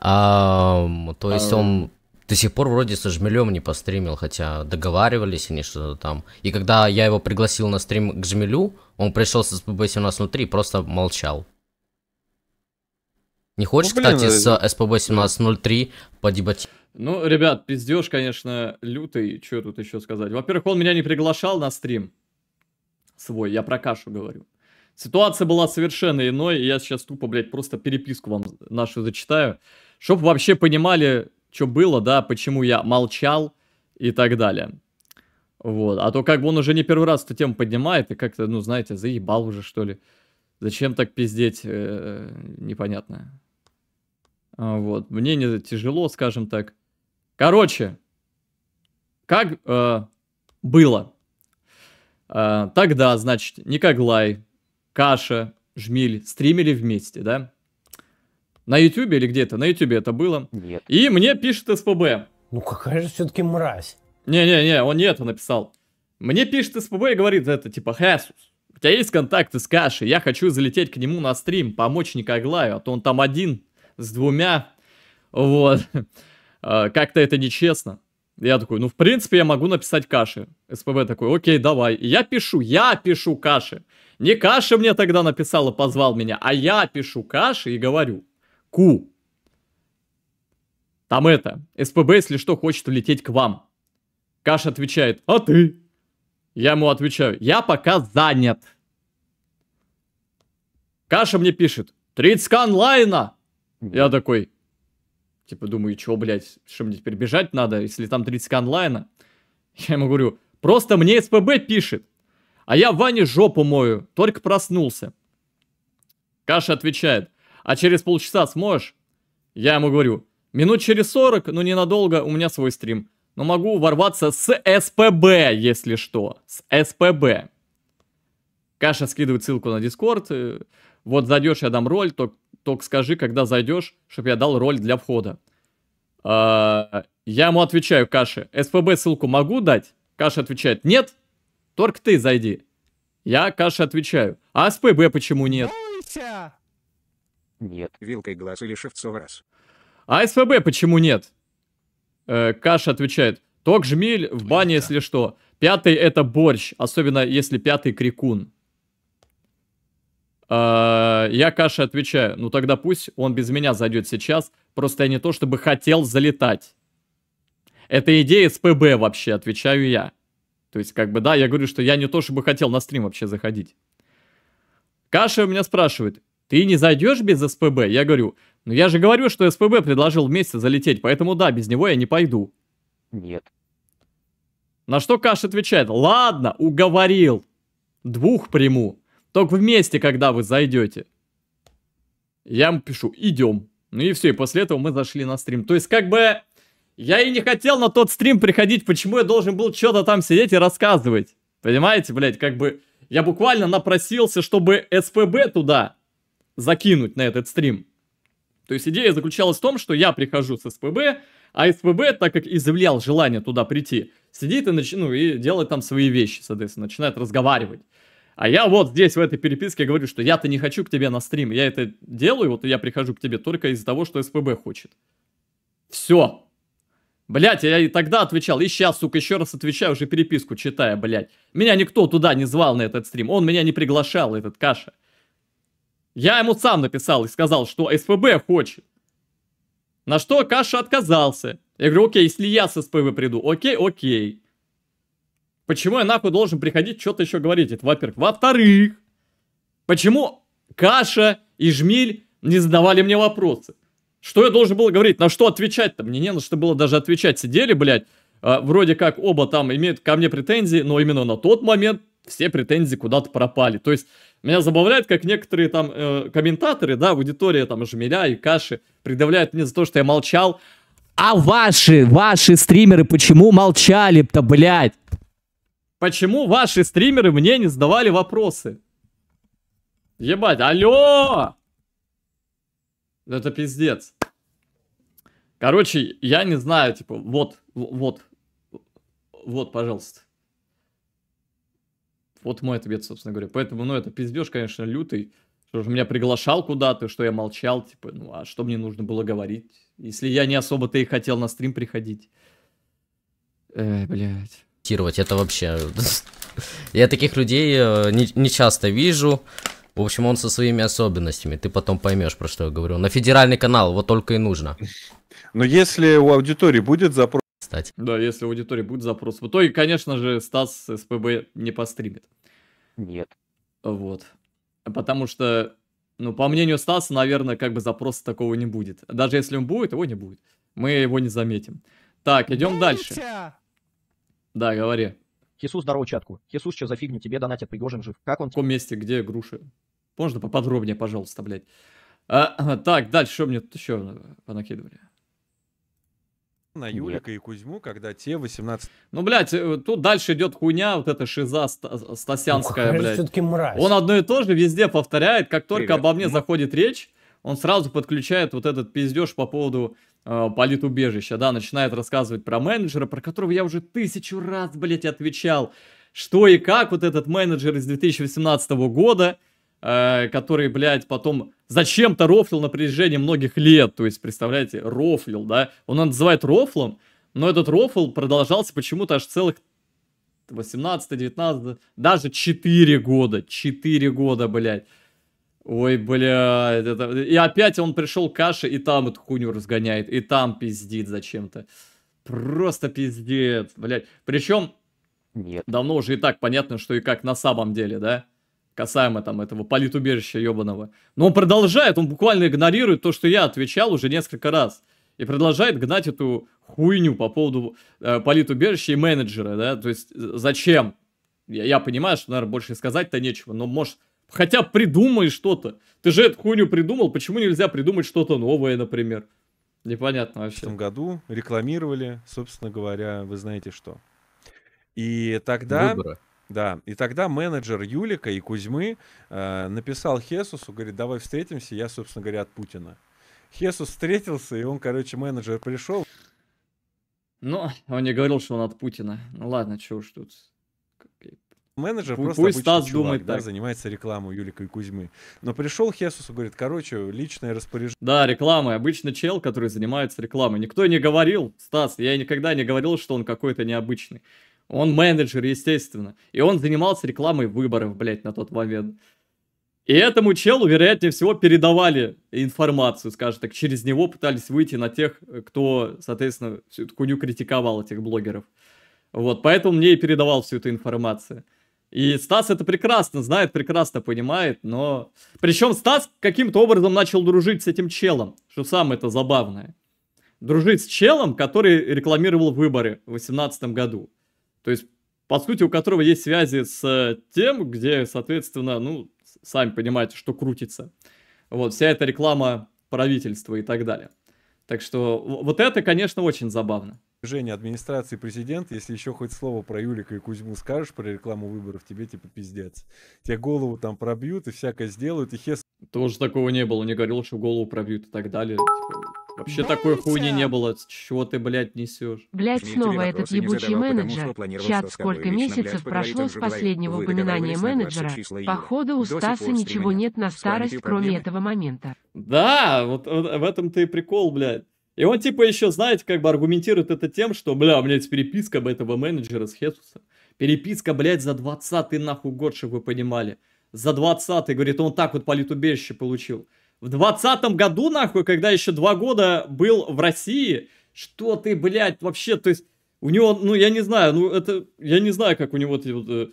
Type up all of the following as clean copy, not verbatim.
То есть он до сих пор вроде со Жмилем не постримил, хотя договаривались они что-то там. И когда я его пригласил на стрим к Жмилю, он пришел с СПБ 17.03 и просто молчал. Не хочешь, ну, блин, кстати, с СПБ 17.03 подебатировать? Ну, ребят, пиздеж, конечно, лютый. Что тут еще сказать? Во-первых, он меня не приглашал на стрим свой, я про Кашу говорю. Ситуация была совершенно иной, и я сейчас тупо, блядь, просто переписку вам нашу зачитаю, чтобы вообще понимали, что было, да, почему я молчал и так далее. Вот, а то как бы он уже не первый раз эту тему поднимает, и как-то, ну, знаете, заебал уже, что ли. Зачем так пиздеть, непонятно. Вот, мне не тяжело, скажем так. Короче, как было. Тогда, значит, Никоглай, Каша, Жмиль стримили вместе, да? На Ютубе или где-то? На Ютубе это было. Нет. И мне пишет СПБ. Ну какая же все-таки мразь. Не-не-не, он не это написал. Мне пишет СПБ и говорит это, типа, Хесус, у тебя есть контакты с Кашей? Я хочу залететь к нему на стрим, помочь Никоглаю, а то он там один с двумя, вот, как-то это нечестно. Я такой, ну, в принципе, я могу написать Каше. СПБ такой, окей, давай. И я пишу Каше. Не Каша мне тогда написала, позвал меня, а я пишу Каше и говорю, Ку, там это, СПБ, если что, хочет улететь к вам. Каша отвечает, а ты? Я ему отвечаю, я пока занят. Каша мне пишет, 30 онлайна. Я такой, типа, думаю, чё, блядь, что мне теперь бежать надо, если там 30 онлайна? Я ему говорю, просто мне СПБ пишет, а я в ванне жопу мою, только проснулся. Каша отвечает, а через полчаса сможешь? Я ему говорю, минут через 40, но ненадолго, у меня свой стрим. Но могу ворваться с СПБ, если что, с СПБ. Каша скидывает ссылку на Дискорд, вот зайдешь, я дам роль, только скажи, когда зайдешь, чтобы я дал роль для входа. Я ему отвечаю, Каше, СПБ ссылку могу дать? Каша отвечает, нет, только ты зайди. Я Каше отвечаю, а СПБ почему нет? Нет. Вилкой глаз или шифтцов раз. А СПБ почему нет? Каша отвечает, ток Жмиль в бане, если что. Пятый это борщ, особенно если пятый крикун. Я Каше отвечаю, ну тогда пусть он без меня зайдет сейчас, просто я не то чтобы хотел залетать. Это идея СПБ вообще, отвечаю я. То есть как бы да, я говорю, что я не то чтобы хотел на стрим вообще заходить. Каша у меня спрашивает, ты не зайдешь без СПБ? Я говорю, ну я же говорю, что СПБ предложил вместе залететь, поэтому да, без него я не пойду. Нет. На что Каша отвечает, ладно, уговорил, двух приму. Только вместе, когда вы зайдете. Я ему пишу, идем. Ну и все, и после этого мы зашли на стрим. То есть как бы я и не хотел на тот стрим приходить, почему я должен был что-то там сидеть и рассказывать. Понимаете, блядь, как бы я буквально напросился, чтобы СПБ туда закинуть на этот стрим. То есть идея заключалась в том, что я прихожу с СПБ, а СПБ, так как изъявлял желание туда прийти, сидит и, ну, и делает там свои вещи, соответственно, начинает разговаривать. А я вот здесь, в этой переписке, говорю, что я-то не хочу к тебе на стрим. Я это делаю, вот я прихожу к тебе только из-за того, что СПБ хочет. Все. Блять, я и тогда отвечал, и сейчас, сука, еще раз отвечаю, уже переписку читая, блять. Меня никто туда не звал на этот стрим, он меня не приглашал, этот Каша. Я ему сам написал и сказал, что СПБ хочет. На что Каша отказался. Я говорю, окей, если я с СПБ приду, окей, окей. Почему я нахуй должен приходить, что-то еще говорить? Это во-первых. Во-вторых, почему Каша и Жмиль не задавали мне вопросы? Что я должен был говорить? На что отвечать-то? Мне не на что было даже отвечать. Сидели, блядь, вроде как оба там имеют ко мне претензии, но именно на тот момент все претензии куда-то пропали. То есть меня забавляет, как некоторые там комментаторы, да, аудитория там Жмиля и Каши предъявляют мне за то, что я молчал. А ваши стримеры почему молчали-то, блядь? Почему ваши стримеры мне не задавали вопросы? Ебать, алло! Это пиздец. Короче, я не знаю, типа, вот, пожалуйста. Вот мой ответ, собственно говоря. Поэтому, ну, это пиздеж, конечно, лютый. Что же меня приглашал куда-то, что я молчал, типа, ну а что мне нужно было говорить? Если я не особо-то и хотел на стрим приходить. Блядь. Это вообще... Я таких людей не часто вижу. В общем, он со своими особенностями. Ты потом поймешь, про что я говорю. На федеральный канал вот только и нужно. Но если у аудитории будет запрос... Кстати. Да, если у аудитории будет запрос. В итоге, конечно же, Стас СПБ не постримит. Нет. Вот. Потому что, ну, по мнению Стаса, наверное, как бы запроса такого не будет. Даже если он будет, его не будет. Мы его не заметим. Так, идем дальше. Да, говори. Хесус, здорово, чатку. Хесус, что за фигню тебе донатят, Пригожин жив. Как он... В каком месте, где груши? Можно поподробнее, пожалуйста, блядь. Так, дальше, что мне тут еще понакидывали? На Юлика и Кузьму, когда те 18... Ну, блядь, тут дальше идет хуйня, вот эта шиза стасянская, блядь. Все-таки мразь. Он одно и то же везде повторяет, как только обо мне заходит речь, он сразу подключает вот этот пиздеж по поводу... политубежища, да, начинает рассказывать про менеджера, про которого я уже 1000 раз, блядь, отвечал, что и как вот этот менеджер из 2018 года, который, блядь, потом зачем-то рофлил на протяжении многих лет, то есть, представляете, рофлил, да, он называет рофлом, но этот рофл продолжался почему-то аж целых 18, 19, даже 4 года, 4 года, блядь. Ой, блядь, это... И опять он пришел к Каше, и там эту хуйню разгоняет, и там пиздит зачем-то. Просто пиздец, блядь. Причем, нет, давно уже и так понятно, что и как на самом деле, да? Касаемо там этого политубежища ебаного. Но он продолжает, он буквально игнорирует то, что я отвечал уже несколько раз. И продолжает гнать эту хуйню по поводу политубежища и менеджера, да? То есть, зачем? Я понимаю, что, наверное, больше сказать-то нечего, но может... Хотя придумай что-то. Ты же эту хуйню придумал, почему нельзя придумать что-то новое, например? Непонятно вообще. В этом году рекламировали, собственно говоря, вы знаете что. И тогда... Выборы. Да, и тогда менеджер Юлика и Кузьмы написал Хесусу, говорит, давай встретимся, я, собственно говоря, от Путина. Хесус встретился, и он, короче, менеджер пришел. Ну, он не говорил, что он от Путина. Ну ладно, чего уж тут... Менеджер просто обычный чувак, думает, да, занимается рекламой Юлика и Кузьмы. Но пришел Хесус и говорит, короче, личное распоряжение. Да, реклама. Обычный чел, который занимается рекламой. Никто не говорил, Стас, я никогда не говорил, что он какой-то необычный. Он менеджер, естественно. И он занимался рекламой выборов, блядь, на тот момент. И этому челу, вероятнее всего, передавали информацию, скажем так. Через него пытались выйти на тех, кто, соответственно, всю эту хуйню критиковал, этих блогеров. Вот, поэтому мне и передавал всю эту информацию. И Стас это прекрасно знает, прекрасно понимает, но... Причем Стас каким-то образом начал дружить с этим челом, что самое-то забавное. Дружить с челом, который рекламировал выборы в 2018 году. То есть, по сути, у которого есть связи с тем, где, соответственно, ну, сами понимаете, что крутится. Вот, вся эта реклама правительства и так далее. Так что, вот это, конечно, очень забавно. Женя, администрации президента, если еще хоть слово про Юлика и Кузьму скажешь, про рекламу выборов, тебе типа пиздец. Тебе голову там пробьют и всякое сделают, и Хес... Тоже такого не было, не говорил, что голову пробьют и так далее. Вообще такой хуйни не было, чего ты, блядь, несешь? Блядь, снова этот ебучий менеджер. Чат, сколько месяцев прошло с последнего упоминания менеджера, походу у Стаса ничего нет на старость, кроме этого момента. Да, вот в этом-то и прикол, блядь. И он типа еще, знаете, как бы аргументирует это тем, что, бля, у меня есть переписка об этого менеджера с Хесусом. Переписка, блядь, за 20-й нахуй год, чтобы вы понимали. За 20-й, говорит, он так вот политубежище получил. В 20-м году, нахуй, когда еще 2 года был в России, что ты, блядь, вообще, то есть, у него, ну, я не знаю, ну, это, я не знаю, как у него, вот,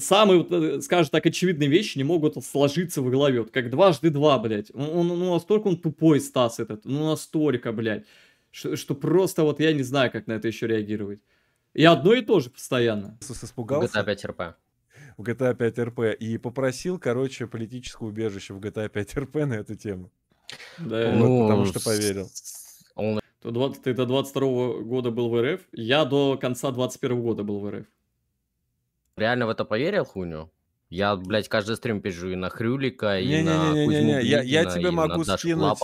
самые, скажем так, очевидные вещи не могут сложиться в голове. Вот как 2 × 2, блядь. Ну, настолько он тупой, Стас этот. Ну, настолько, блядь. Что просто вот я не знаю, как на это еще реагировать. И одно и то же постоянно. Испугался. GTA 5 РП. В GTA 5 РП. И попросил, короче, политическое убежище в GTA 5 РП на эту тему. Да. Ну, потому что поверил. Ты до 22 года был в РФ. Я до конца 21 года был в РФ. Реально в это поверил, хуйню? Я, блядь, каждый стрим пижу и на Хрюлика, и на Кузьму, я тебе могу скинуть.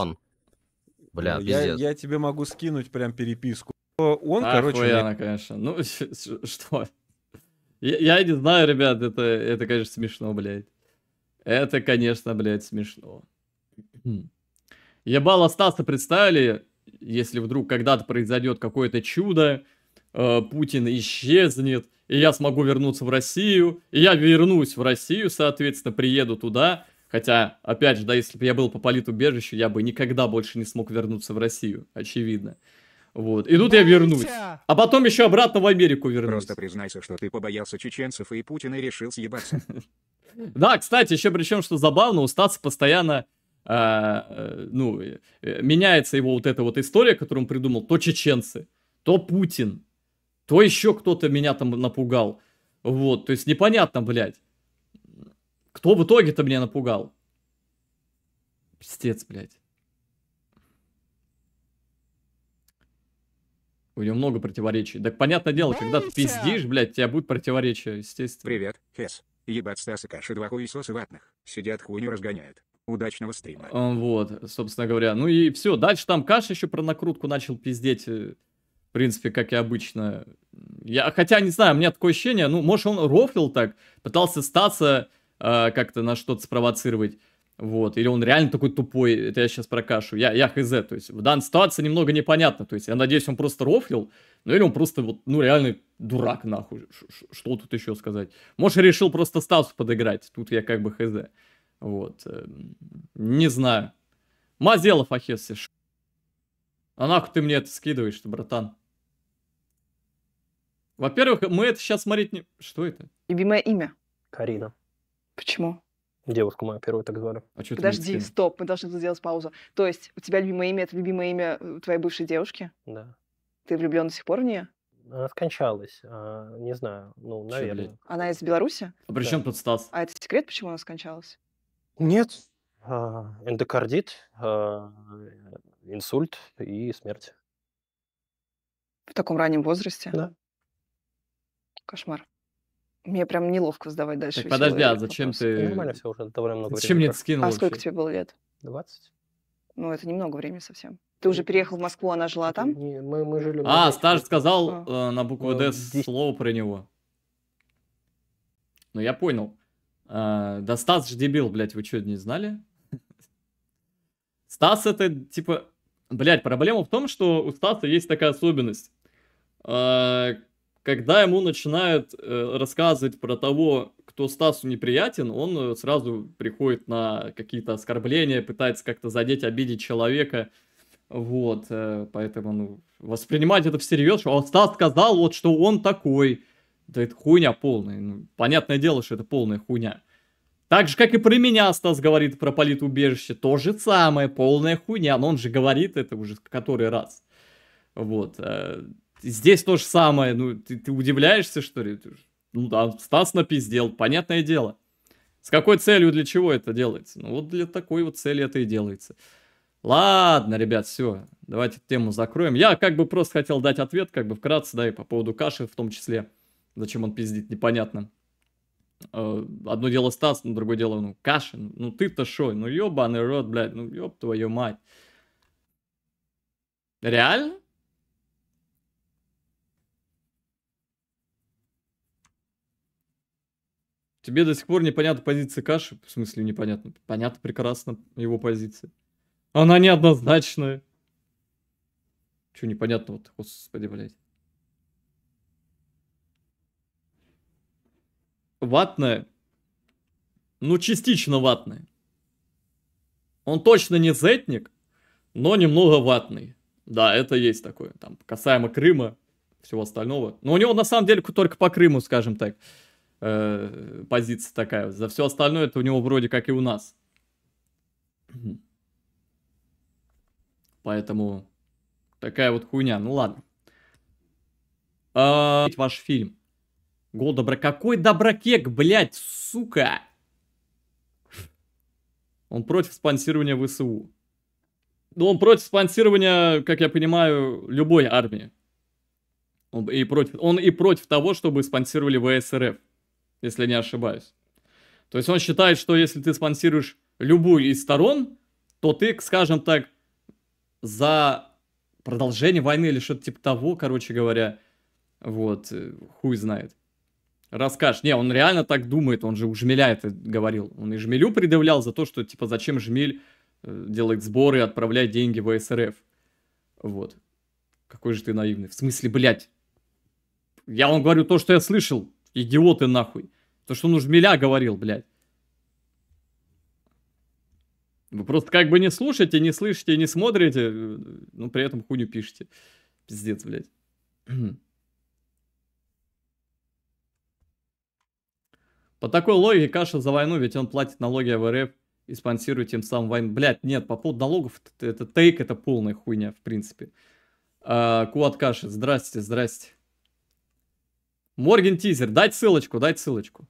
Бля, пиздец. Я тебе могу скинуть прям переписку. Он, короче... Охуенно, конечно. Ну, что? Я не знаю, ребят, это, конечно, смешно, блядь. Это, конечно, блядь, смешно. Ебало Стаса представили, если вдруг когда-то произойдет какое-то чудо, Путин исчезнет, и я смогу вернуться в Россию, и я вернусь в Россию, соответственно, приеду туда. Хотя, опять же, да, если бы я был по политубежищу, я бы никогда больше не смог вернуться в Россию, очевидно. Вот, и тут я вернусь, а потом еще обратно в Америку вернусь. Просто признайся, что ты побоялся чеченцев и Путина и решил съебаться. Да, кстати, еще причем, что забавно, у Стаса постоянно меняется его вот эта вот история, которую он придумал. То чеченцы, то Путин, то еще кто-то меня там напугал. Вот, то есть непонятно, блядь, кто в итоге-то меня напугал. Пиздец, блядь. У него много противоречий. Так понятное дело, когда ты пиздишь, блядь, тебя будут противоречия, естественно. Привет, Хес. Ебать Стас и Каша, два хуесоса ватных. Сидят, хуйню разгоняют. Удачного стрима. Вот, собственно говоря. Ну и все. Дальше там Каша еще про накрутку начал пиздеть. В принципе, как и обычно. Хотя, не знаю, у меня такое ощущение, ну, может, он рофлил так, пытался Стаса как-то на что-то спровоцировать. Вот, или он реально такой тупой, это я сейчас про Кашу, я хз, то есть в данной ситуации немного непонятно, то есть я надеюсь, он просто рофлил, ну или он просто вот, ну реально дурак нахуй, что тут еще сказать, может решил просто Стасу подыграть, тут я как бы хз, вот, не знаю, Мазелов Ахесси, а нахуй ты мне это скидываешь-то, братан? Во-первых, мы это сейчас смотреть не... Что это? Любимое имя? Карина. Почему? Девушку мою первую так звали. Подожди, стоп, мы должны сделать паузу. То есть у тебя любимое имя — это любимое имя твоей бывшей девушки? Да. Ты влюблен до сих пор в нее? Она скончалась, не знаю, ну, наверное. Блядь? Она из Беларуси? А при чем тут Стас? А это секрет, почему она скончалась? Нет, эндокардит, инсульт и смерть. В таком раннем возрасте? Да. Кошмар. Мне прям неловко сдавать дальше. Так, подожди, а зачем ты... Нормально все уже, довольно много времени. Зачем мне это скинул? А сколько тебе было лет? 20. Ну, это немного времени совсем. Ты уже переехал в Москву, она жила там? Не, мы жили... Стас сказал на букву «Д» слово про него. Ну, я понял. Да Стас же дебил, блядь, вы что, не знали? Стас это, типа... Блядь, проблема в том, что у Стаса есть такая особенность. Когда ему начинают рассказывать про того, кто Стасу неприятен, он сразу приходит на какие-то оскорбления, пытается как-то задеть, обидеть человека. Вот, поэтому ну, воспринимать это всерьез, что Стас сказал, вот, что он такой. Да это хуйня полная. Ну, понятное дело, что это полная хуйня. Так же, как и про меня Стас говорит про политубежище. То же самое, полная хуйня. Но он же говорит это уже который раз. Вот, здесь то же самое, ну, ты удивляешься, что ли? Ну, да, Стас напиздел, понятное дело. С какой целью, для чего это делается? Ну, вот для такой вот цели это и делается. Ладно, ребят, все, давайте тему закроем. Я как бы просто хотел дать ответ, как бы вкратце, да, и по поводу Каши в том числе. Зачем он пиздит, непонятно. Одно дело Стас, ну, другое дело, ну, Каша. Ну, ты-то шо? Ну, ебаный рот, блядь, ну, еб твою мать. Реально? Тебе до сих пор непонятна позиция Каши? В смысле непонятно? Понятно прекрасно его позиция. Она неоднозначная. Че непонятного-то, господи, блядь. Ватная? Ну, частично ватная. Он точно не зетник, но немного ватный. Да, это есть такое. Там, касаемо Крыма, всего остального. Но у него, на самом деле, только по Крыму, скажем так, позиция такая. За все остальное это у него вроде как и у нас. Поэтому такая вот хуйня. Ну ладно. Ваш фильм. Гол добра. Какой доброкек, блядь, сука. Он против спонсирования ВСУ. Ну, он против спонсирования, как я понимаю, любой армии. Он и против того, чтобы спонсировали ВСРФ. Если не ошибаюсь. То есть он считает, что если ты спонсируешь любую из сторон, то ты, скажем так, за продолжение войны или что-то типа того, короче говоря, вот, хуй знает. расскажешь. Не, он реально так думает, он же у Жмиля это говорил. Он и Жмилю предъявлял за то, что, типа, зачем Жмиль делает сборы и отправляет деньги в СРФ. Вот. Какой же ты наивный. В смысле, блядь? Я вам говорю то, что я слышал. Идиоты, нахуй. То, что он у Жмиля говорил, блядь. Вы просто как бы не слушаете, не слышите, не смотрите, но при этом хуйню пишете. Пиздец, блядь. По такой логике Каша за войну, ведь он платит налоги в РФ и спонсирует тем самым войну. Блядь, нет, по поводу налогов, это тейк, это полная хуйня, в принципе. Куат Каши, здрасте, здрасте. Морген Тизер, дать ссылочку, дать ссылочку.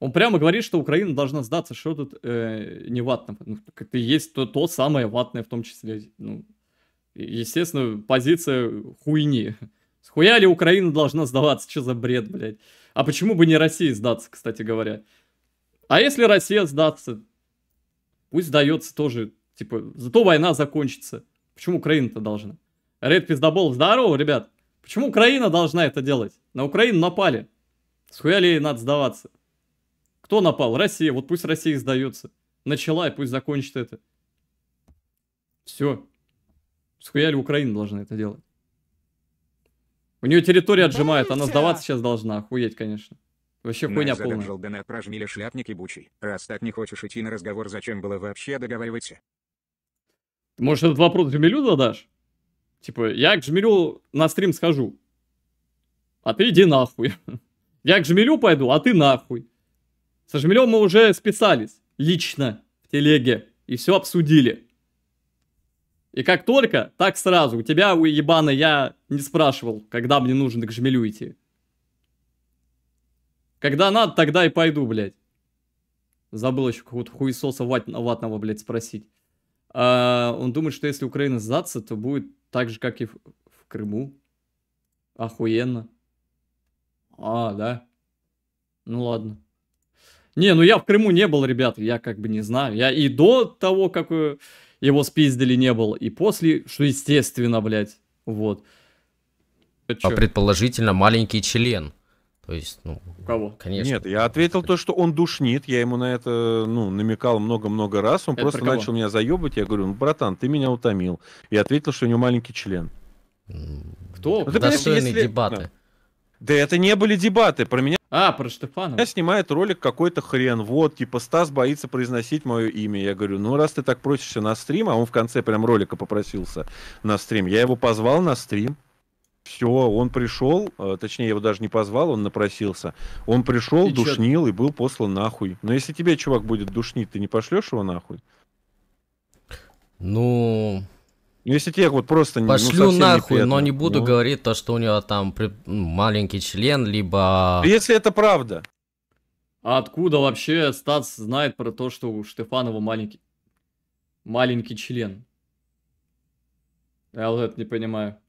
Он прямо говорит, что Украина должна сдаться, что тут не ватно. Ну, это и есть то самое ватное в том числе. Ну, естественно, позиция хуйни. Схуя ли Украина должна сдаваться? Что за бред, блядь? А почему бы не России сдаться, кстати говоря? А если Россия сдаться, пусть сдается тоже. Типа, зато война закончится. Почему Украина-то должна? Ред Пиздобол, здорово, ребят. Почему Украина должна это делать? На Украину напали. Схуя ли ей надо сдаваться? Кто напал? Россия. Вот пусть Россия сдается. Начала, и пусть закончит это. Все. Схуя ли Украина должна это делать? У нее территория отжимает, она сдаваться сейчас должна. Охуеть, конечно. Вообще хуйня полная. Задержал донат про Жмиля, шляпник ебучий. Раз так не хочешь идти на разговор, зачем было вообще договариваться? Может, этот вопрос Жмилю задашь? Типа, я к Жмилю на стрим схожу. А ты иди нахуй. Я к Жмилю пойду, а ты нахуй. Со Жмилем мы уже списались лично в телеге и все обсудили. И как только, так сразу. У тебя, у ебаный, я не спрашивал, когда мне нужно к Жмилю идти. Когда надо, тогда и пойду, блядь. Забыл еще какого-то хуесоса ватного, блядь, спросить. Он думает, что если Украина сдастся, то будет так же, как и в Крыму. Охуенно. А, да? Ну ладно. Не, ну я в Крыму не был, ребята, я как бы не знаю. Я и до того, как его спиздили, не был, и после, что естественно, блядь, вот. А предположительно маленький член. То есть, ну... У кого? Конечно. Нет, я ответил то, что он душнит, я ему на это, ну, намекал много-много раз, он это просто начал меня заебать, я говорю, ну, братан, ты меня утомил. И ответил, что у него маленький член. Кто? Ну, достойные дебаты. Да это не были дебаты, про меня... А, про Штефана. Меня снимает ролик какой-то хрен, вот, типа, Стас боится произносить мое имя. Я говорю, ну, раз ты так просишься на стрим, а он в конце прям ролика попросился на стрим, я его позвал на стрим. Все, он пришел, точнее, я его даже не позвал, он напросился. Он пришел, и душнил и был послан нахуй. Но если тебе, чувак, будет душнить, ты не пошлешь его нахуй? Ну... Если тебе вот просто не... Пошлю нахуй, но не буду говорить то, что у него там маленький член, либо... Если это правда. А откуда вообще Стас знает про то, что у Штефанова маленький член? Я вот это не понимаю.